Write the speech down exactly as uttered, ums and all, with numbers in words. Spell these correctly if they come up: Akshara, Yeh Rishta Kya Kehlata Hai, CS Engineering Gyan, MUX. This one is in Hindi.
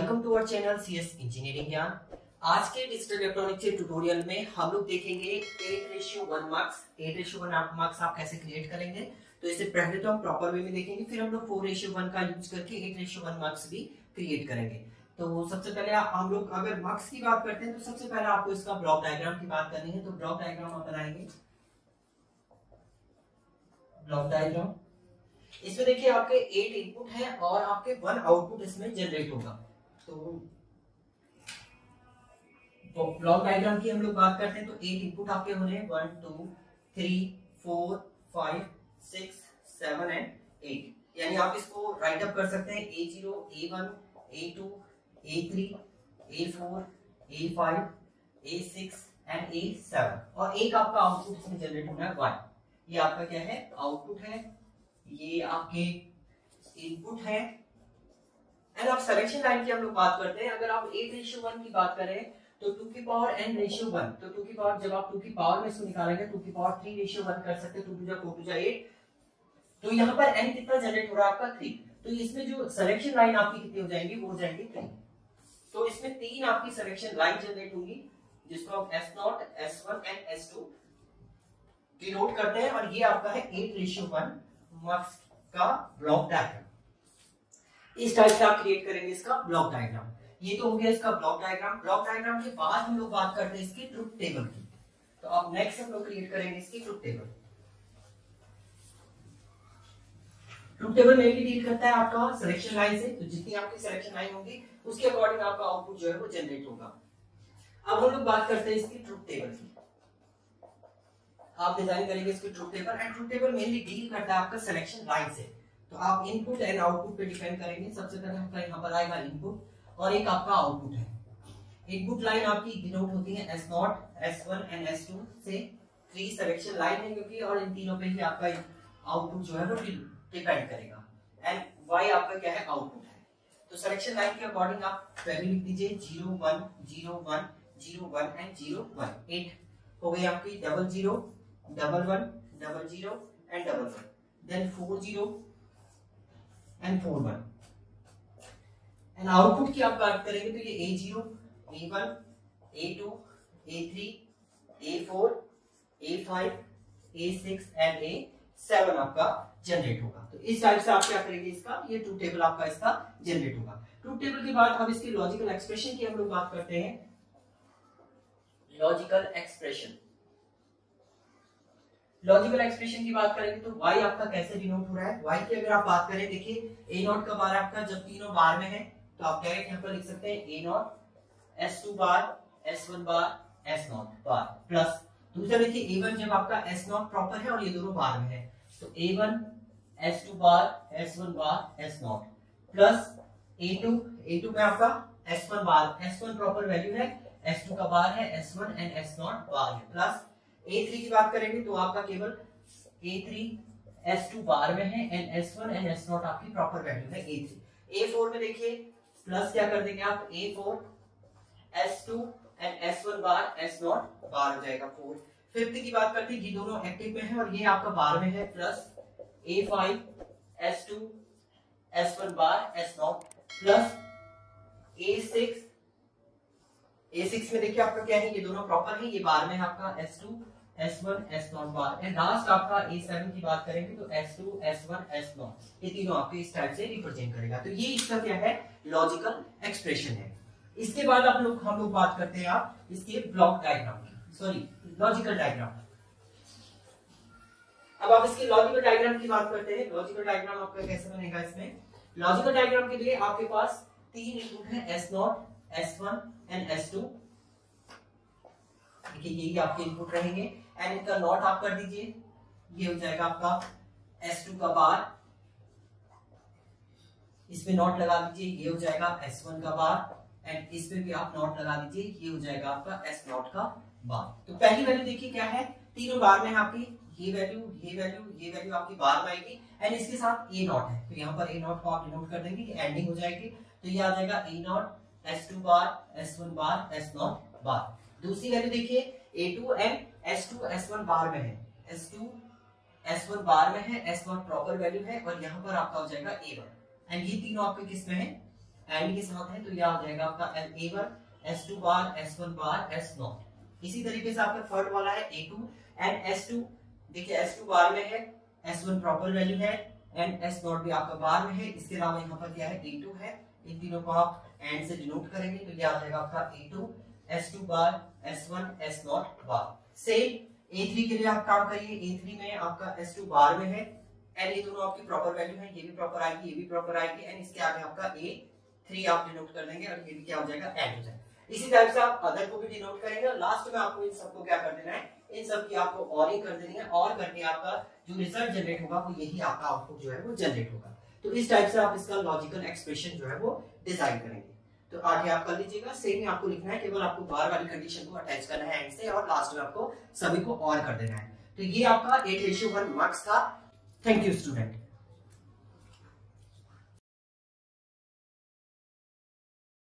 Welcome to our channel CS engineering Gyan. आज के डिजिटल इलेक्ट्रॉनिक्स के ट्यूटोरियल में हम लोग देखेंगे eight ratio one mux, eight ratio one mux आप कैसे क्रिएट करेंगे। तो इससे पहले तो हम प्रॉपर वे में देखेंगे, फिर हम लोग फोर रेशियो वन का यूज करके एट रेशियो वन मार्क्स भी क्रिएट करेंगे। तो सबसे पहले हम लोग अगर मार्क्स की बात करते हैं तो सबसे पहले आपको इसका ब्लॉक डायग्राम की बात करनी है। तो ब्लॉक डायग्राम हम बनाएंगे, ब्लॉक डायग्राम। इसमें देखिए आपके एट इनपुट है और आपके वन आउटपुट इसमें जनरेट होगा। तो ब्लॉक डायग्राम की हम लोग बात करते हैं तो एट इनपुट आपके होने हैं one two three four five six seven and eight, यानी आप इसको राइट अप कर सकते हैं A zero A one A two A three A four A five A six and A seven, और एक आपका आउटपुट इसमें जनरेट होना है वन। ये आपका क्या है आउटपुट है, ये आपके इनपुट है। एंड आप सिलेक्शन लाइन की हम लोग बात करते हैं, अगर आप एट रेशियो वन की बात करें तो टू की पावर एन रेशियो वन, तो टू की पावर जब आप टू की पावर में इसको निकालेंगे टू की पावर थ्री रेशियो वन कर सकते हैं, टू टू जा फोर टू जा एट, तो यहाँ पर n कितना जनरेट हो रहा है आपका थ्री, तो इसमें जो सिलेक्शन लाइन आपकी कितनी हो जाएंगी वो हो जाएंगी थ्री। तो इसमें तीन आपकी सिलेक्शन लाइन जनरेट होंगी जिसको आप S zero S one and S two denote करते हैं, और ये आपका है एट रेशियो वन मार्क्स का ब्लॉक डायग्राम। इस टाइप से आप क्रिएट करेंगे इसका ब्लॉक डायग्राम। ये तो हो गया इसका ब्लॉक डायग्राम। ब्लॉक डायग्राम के बाद हम लोग बात करते हैं इसकी ट्रुथ टेबल की। तो अब नेक्स्ट हम लोग क्रिएट करेंगे इसकी truth table. Truth table mainly deal करता है आपका सिलेक्शन लाइन से, तो जितनी आपकी सिलेक्शन लाइन होगी उसके अकॉर्डिंग आपका आउटपुट जो है वो जनरेट होगा। अब हम लोग बात करते हैं इसकी ट्रुथ टेबल की। आप डिजाइन करेंगे इसकी truth table, and truth table mainly deal करता है आपका सिलेक्शन लाइन से। तो आप इनपुट एंड आउटपुट पे डिपेंड करेंगे। सबसे पहले आपका यहाँ पर आएगा इनपुट और एक आपका आउटपुट है। इनपुट लाइन आपकी डिनोट होती है S zero S one and S two से, थ्री सिलेक्शन लाइन है क्योंकि, और इन तीनों पे ही आपका आउटपुट जो है वो डिपेंड करेगा। एंड वाई आपका क्या है आउटपुट है, तो सिलेक्शन लाइन के अकॉर्डिंग आप वैल्यू लिख दीजिए zero one zero one zero one and zero one. Eight हो गई आपकी double zero double one double zero and double one, then four zero and four one. And output की आप बात करेंगे तो ये A zero A one A two A three A four A five A six and A seven आपका जनरेट होगा। तो इस टाइप से आप क्या करेंगे इसका ये ट्रूथ टेबल आपका इसका जनरेट होगा। ट्रूथ टेबल के बाद अब इसके लॉजिकल एक्सप्रेशन की हम लोग बात करते हैं। लॉजिकल एक्सप्रेशन लॉजिकल एक्सप्रेशन की बात करेंगे तो y आपका कैसे डिनोट हो रहा है। y की अगर आप बात करें देखिए ए नॉट कब आ रहा है आपका, जब तीनों बार में है, तो आप डायरेक्ट यहाँ पर लिख सकते हैं A not S two bar S one bar S zero bar plus दूसरा देखिए ए वन जब आपका एस ज़ीरो प्रॉपर है और ये दोनों बार में है, तो A one S two bar S one bar S zero plus A two A two में आपका S one bar S one proper value है, एस टू का बार है S one and S zero bar है, प्लस ए थ्री की बात करेंगे तो आपका केवल A three S two bar में है and S one and S zero आपकी प्रॉपर वैल्यू है ए थ्री। ए फोर में देखिए प्लस क्या कर देंगे आप A four S two and S one bar S zero bar हो जाएगा फोर। फिफ्थ की बात करते हैं ये दोनों एक्टिव में है और ये आपका बार में है, plus A five S two S one bar S zero plus A six A six में देखिए आपका क्या है ये दोनों प्रॉपर है, ये बार में है आपका S two S one S zero bar, and last आपका ए सेवन की बात करेंगे तो S two S one S zero, ये तीनों आपके इस टाइप से रिप्रेजेंट करेगा। तो ये इसका क्या है लॉजिकल एक्सप्रेशन है। इसके बाद आप लोग हम लोग बात करते हैं आप इसके ब्लॉक डायग्राम की, सॉरी लॉजिकल डायग्राम। अब आप इसके लॉजिकल डायग्राम की बात करते हैं। लॉजिकल डायग्राम आपका कैसे बनेगा, इसमें लॉजिकल डायग्राम के लिए आपके पास तीन इनपुट है S zero S one and S two, देखिए यही आपके इनपुट रहेंगे, एंड इनका नॉट आप कर दीजिए, ये हो जाएगा आपका एस टू का बार, इसमें नॉट लगा दीजिए, ये हो जाएगा एस वन का बार, एंड इसमें भी आप नॉट लगा दीजिए, ये हो जाएगा आपका एस ज़ीरो का बार। तो पहली वैल्यू देखिए क्या है तीनों बार में आपकी, ये वैल्यू ये वैल्यू ये वैल्यू आपकी बार में आएगी, एंड इसके साथ ए नॉट है, तो यहाँ पर ए नॉट को आप डिनोट कर देंगे कि एंडिंग हो जाएगी, तो ये आ जाएगा A not S two bar S one bar S zero bar. दूसरी वैल्यू देखिए A two and S two S one bar में है, S two S one bar में है, एस वन प्रॉपर वैल्यू है, और यहाँ पर आपका हो जाएगा ए वन, एंड ये तीनों आपके किस में है एंड के साथ है तो यह आ जाएगा आपका A one S two bar S one bar S naught. इसी तरीके से आपका थर्ड वाला है A two and S two, देखिए एस टू बार में है, एस वन प्रॉपर वैल्यू है एंड एस नौ भी आपका बार में है। इसके अलावा यहाँ पर क्या है ए टू है, इन तीनों को आप एंड से डिनोट करेंगे तो ये आ जाएगा आपका A two S two bar S one S naught bar. Same A three के लिए आप काम करिए, ए थ्री में आपका एस टू बार में है एंड ये दोनों आपकी प्रॉपर वैल्यू है, ये भी प्रॉपर आएगी ये भी प्रॉपर आएगी एंड इसके आगे आपका ए थ्री आप डिनोट कर देंगे और ये भी क्या हो जाएगा एंड हो जाएगा। इसी टाइप से आप अदर को भी डिनोट करेंगे और लास्ट में आपको इन सबको क्या कर देना है, इन सब की आपको और ही कर देनी है और करके आपका जो रिजल्ट जनरेट होगा वो यही आपका आउटपुट जो है वो जनरेट होगा। तो इस टाइप से आप इसका लॉजिकल एक्सप्रेशन जो है वो डिजाइन करेंगे। तो आगे आप कर लीजिएगा, सेम ही आपको लिखना है, केवल आपको बार वाली कंडीशन को अटैच करना है एंड से और लास्ट में आपको सभी को और कर देना है। तो ये आपका एट रेशियो वन मक्स था। Thank you student.